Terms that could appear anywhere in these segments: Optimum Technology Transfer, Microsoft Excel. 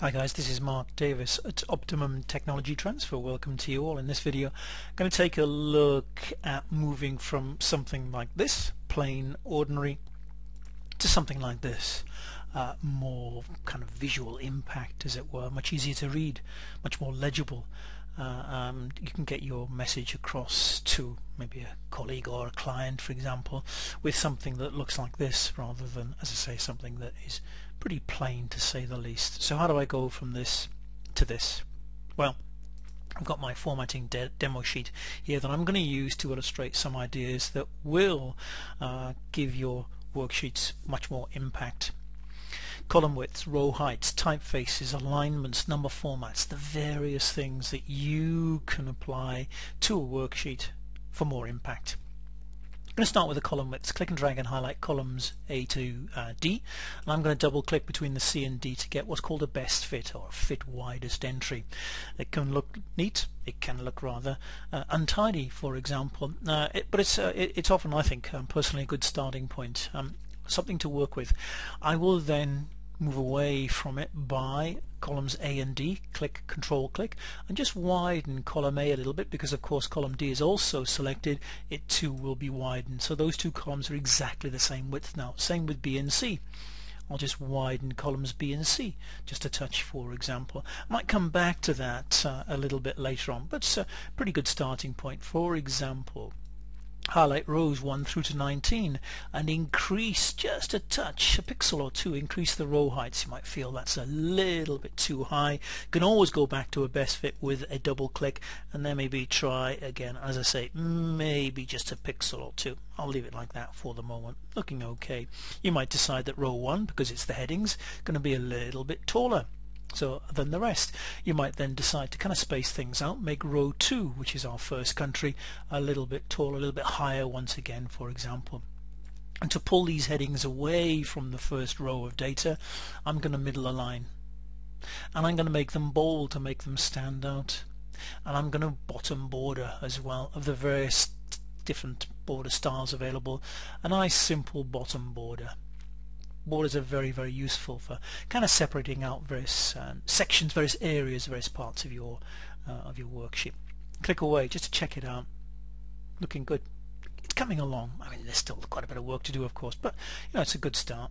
Hi guys, this is Mark Davis at Optimum Technology Transfer. Welcome to you all. In this video I'm going to take a look at moving from something like this, plain, ordinary, to something like this, more kind of visual impact as it were, much easier to read, much more legible. You can get your message across to maybe a colleague or a client, for example, with something that looks like this rather than, as I say, something that is pretty plain to say the least. So how do I go from this to this? Well, I've got my formatting demo sheet here that I'm going to use to illustrate some ideas that will give your worksheets much more impact. Column widths, row heights, typefaces, alignments, number formats, the various things that you can apply to a worksheet for more impact. I'm going to start with the column widths. Click and drag and highlight columns A to D, and I'm going to double click between the C and D to get what's called a best fit or fit widest entry. It can look neat, it can look rather untidy, for example, but it's often, I think, personally a good starting point, something to work with. I will then move away from it by columns A and D, click, control click, and just widen column A a little bit, because of course column D is also selected, it too will be widened. So those two columns are exactly the same width now. Same with B and C. I'll just widen columns B and C just a touch, for example. I might come back to that a little bit later on, but it's a pretty good starting point. For example, highlight rows 1 through to 19 and increase just a touch, a pixel or two, increase the row heights. You might feel that's a little bit too high. You can always go back to a best fit with a double click and then maybe try again. As I say, maybe just a pixel or two. I'll leave it like that for the moment. Looking okay. You might decide that row 1, because it's the headings, going to be a little bit taller than the rest. You might then decide to kind of space things out, make row 2, which is our first country, a little bit taller, a little bit higher once again, for example. And to pull these headings away from the first row of data, I'm going to middle align, and I'm going to make them bold to make them stand out, and I'm going to bottom border as well of the various different border styles available. A nice simple bottom border. Borders are very, very useful for kind of separating out various sections, various areas, various parts of your worksheet. Click away just to check it out. Looking good. It's coming along. I mean, there's still quite a bit of work to do, of course, but you know, it's a good start.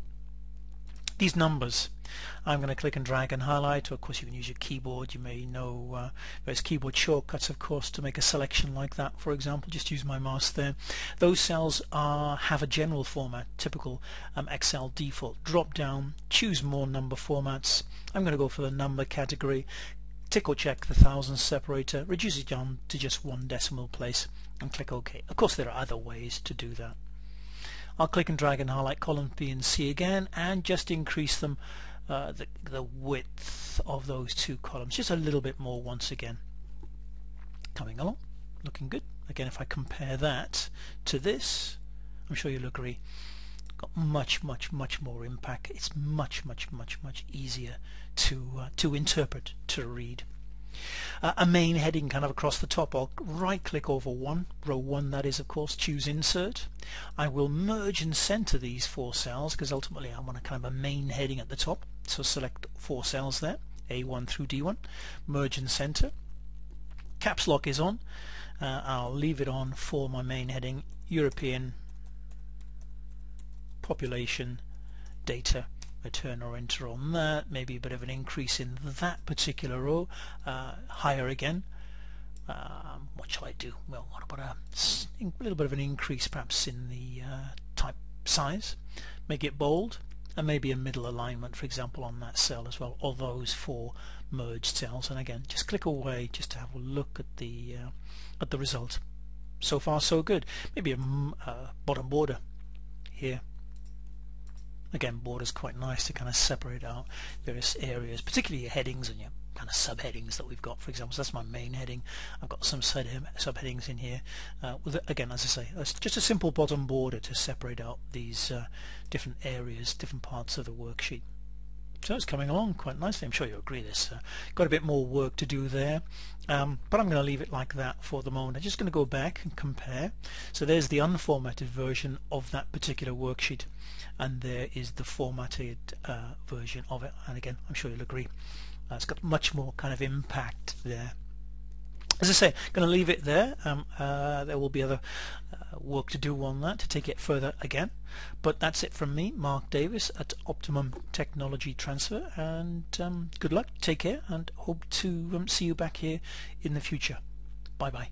These numbers, I'm going to click and drag and highlight. Of course, you can use your keyboard. You may know various keyboard shortcuts, of course, to make a selection like that. For example, just use my mouse there. Those cells have a general format, typical Excel default. Drop down, choose more number formats. I'm going to go for the number category. Tick or check the thousand separator. Reduce it down to just one decimal place, and click OK. Of course, there are other ways to do that. I'll click and drag and highlight column B and C again, and just increase them, the width of those two columns, just a little bit more once again. Coming along, looking good. Again, if I compare that to this, I'm sure you'll agree, got much, much, much more impact. It's much, much, much, much easier to interpret, to read. A main heading kind of across the top. I'll right click over one, row 1 that is, of course, choose insert. I will merge and center these 4 cells, because ultimately I want a kind of a main heading at the top. So select 4 cells there, A1 through D1, merge and center. Caps lock is on. I'll leave it on for my main heading, European population data. Return or enter on that, maybe a bit of an increase in that particular row, higher again. What shall I do? Well, what about a little bit of an increase perhaps in the type size, make it bold, and maybe a middle alignment, for example, on that cell as well, or those 4 merged cells. And again, just click away just to have a look at the result. So far so good. Maybe a bottom border here. Again, borders quite nice to kind of separate out various areas, particularly your headings and your kind of subheadings that we've got. For example, so that's my main heading. I've got some subheadings in here. With, again, as I say, it's just a simple bottom border to separate out these different areas, different parts of the worksheet. So it's coming along quite nicely. I'm sure you'll agree this. Got a bit more work to do there, but I'm going to leave it like that for the moment. I'm just going to go back and compare. So there's the unformatted version of that particular worksheet, and there is the formatted version of it, and again, I'm sure you'll agree It's got much more kind of impact there. As I say, going to leave it there. There will be other work to do on that to take it further again. But that's it from me, Mark Davis at Optimum Technology Transfer, and good luck, take care, and hope to see you back here in the future. Bye bye.